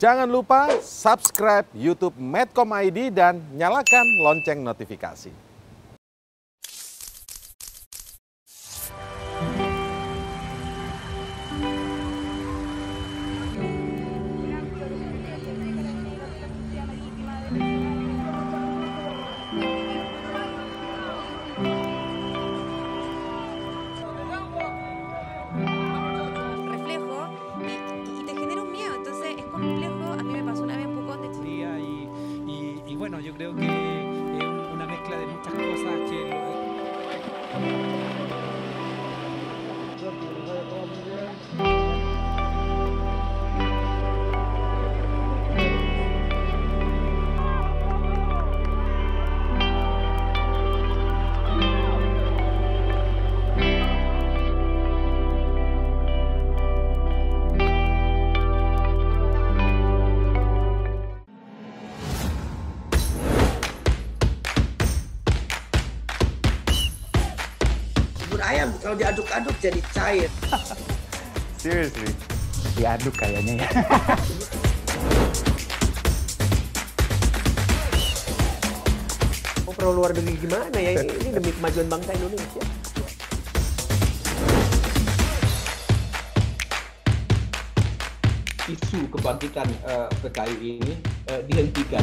Jangan lupa subscribe YouTube Medcom ID dan nyalakan lonceng notifikasi. Yo creo que es una mezcla de muchas cosas que... Ayam kalau diaduk-aduk jadi cair. Seriously, diaduk kayaknya ya. Oh, perlu luar negeri gimana ya? Ini demi kemajuan bangsa Indonesia. Isu kebangkitan PKI ini dihentikan.